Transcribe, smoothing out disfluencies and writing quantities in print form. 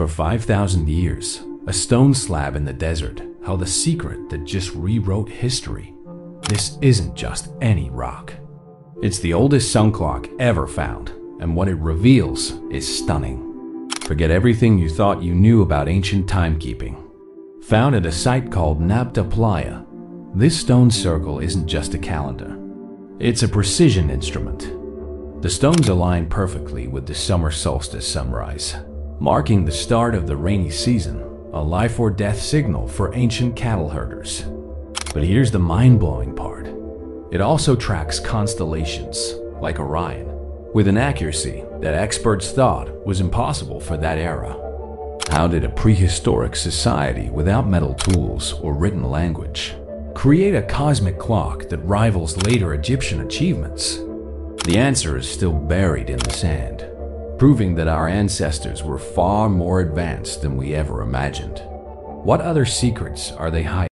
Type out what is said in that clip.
For 5,000 years, a stone slab in the desert held a secret that just rewrote history. This isn't just any rock. It's the oldest sun clock ever found, and what it reveals is stunning. Forget everything you thought you knew about ancient timekeeping. Found at a site called Nabta Playa, this stone circle isn't just a calendar. It's a precision instrument. The stones align perfectly with the summer solstice sunrise, marking the start of the rainy season, a life or death signal for ancient cattle herders. But here's the mind-blowing part. It also tracks constellations, like Orion, with an accuracy that experts thought was impossible for that era. How did a prehistoric society without metal tools or written language create a cosmic clock that rivals later Egyptian achievements? The answer is still buried in the sand, proving that our ancestors were far more advanced than we ever imagined. What other secrets are they hiding?